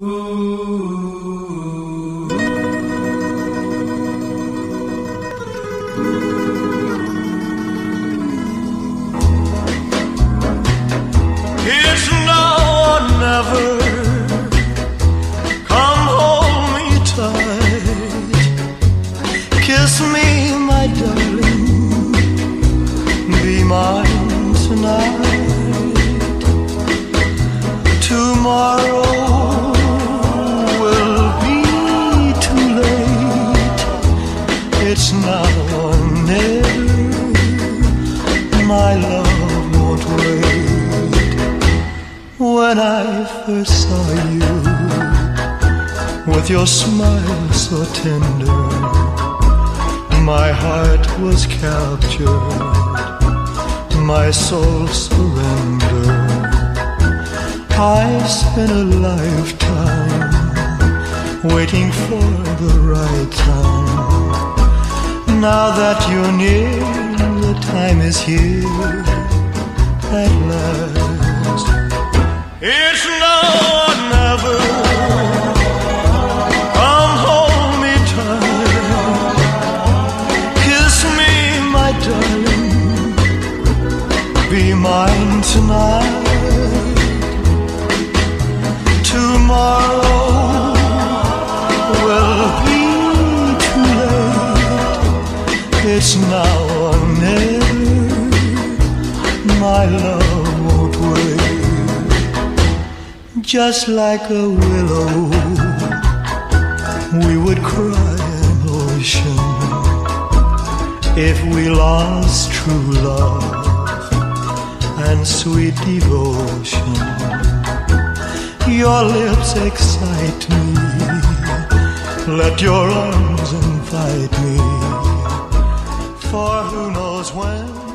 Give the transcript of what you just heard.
Kiss me, my darling, be mine tonight. Tomorrow will be too late. It's now or never. My love won't wait. When I first saw you, with your smile so tender, my heart was captured, my soul surrendered. I spent a lifetime waiting for the right time. Now that you're near, the time is here at last. It's now or never. Be mine tonight. Tomorrow will be too late. It's now or never. My love won't wait. Just like a willow, we would cry an ocean if we lost true love and sweet devotion. Your lips excite me, let your arms invite me, for who knows when.